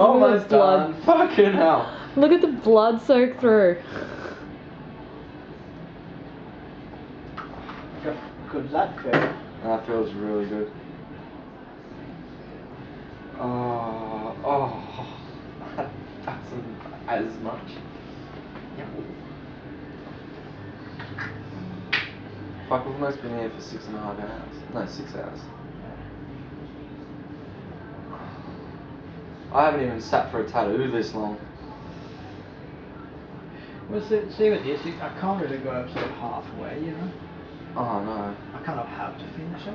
Almost done. Fucking hell. Look at the blood soak through. Good luck, Craig. That feels really good. Oh, that doesn't as much. Yeah. Fuck, we've almost been here for 6.5 hours. No, 6 hours. I haven't even sat for a tattoo this long. Well, see with this, I can't really go up sort of halfway, you know? Oh no. I kind of have to finish it.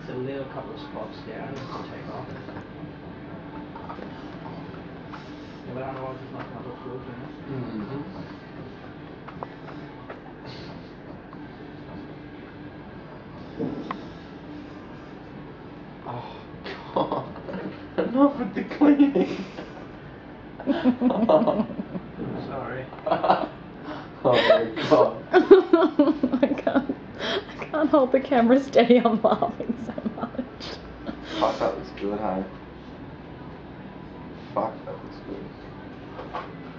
It's a little couple of spots there, I just have to take off. Yeah, but otherwise it's not going to look good, isn't it? Oh god, enough with the cleaning. I'm sorry. Oh my god. I can't hold the camera steady, I'm laughing so much. Fuck, that was good, hey? Fuck, that was good.